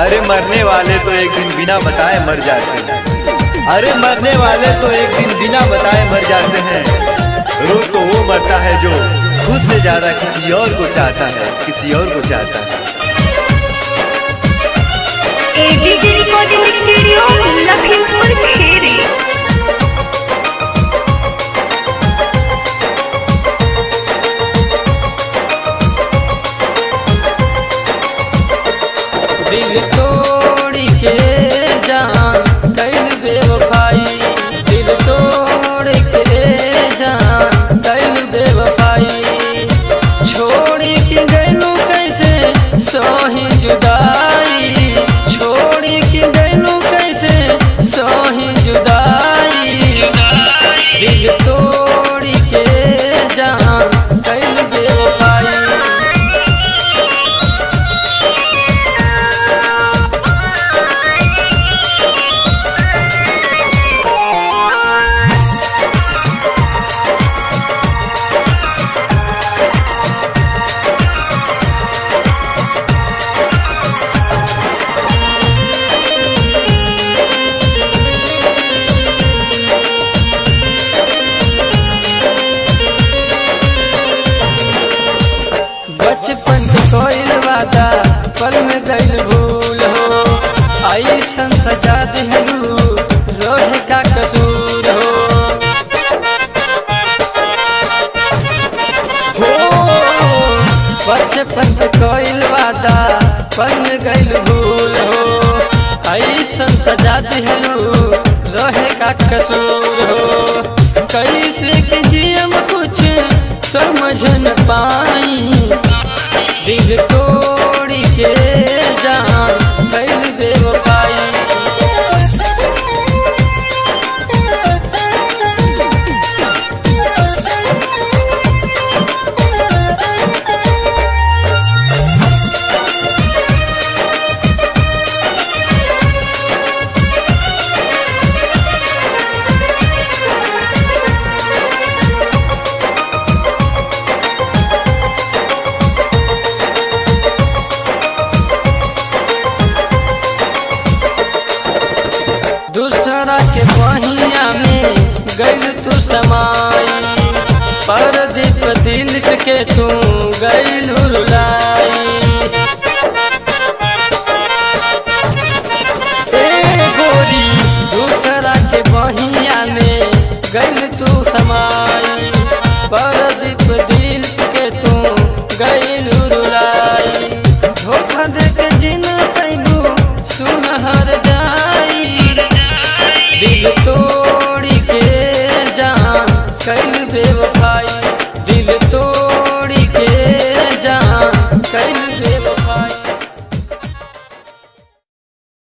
अरे मरने वाले तो एक दिन बिना बताए मर जाते हैं। अरे मरने वाले तो एक दिन बिना बताए मर जाते हैं। रोज तो वो मरता है जो खुद से ज्यादा किसी और को चाहता है, किसी और को चाहता है। ABJ recording studio Lakhimpur Kheri. दिल तोड़ी के जान कैल बेवफाई, दिल तोड़ी के जान कैल बेवफाई, छोड़ी के गैलू कैसे सोही जुदाई, छोड़ी के गैलू कैसे सोही जुदाई, दिल तोड़ी के जान कैल बेवफाई। बचपन के कोइल वादा पल में गइल भूल हो, ऐसन सजा देहलू रोहे का कसूर हो। बचपन के कोइल वादा पल में गइल भूल हो, ऐसन सजा देहलू रोहे का कसूर हो, कैसे के जियम कुछ समझ न पाई, दिल तोड़ी के जान कैल बेवफाई। दूसरा के बहिया में गइल तू समाई, परदीप दिल के तू गइल रुलाई, ए गोरी दूसरा के बहिया में गइल तू समाई, परदीप दिल के तू गइल रुलाई, धोखा दे के जिन पैगू सुनहर जाई, दिल तोड़ी के जान कैल बेवफाई।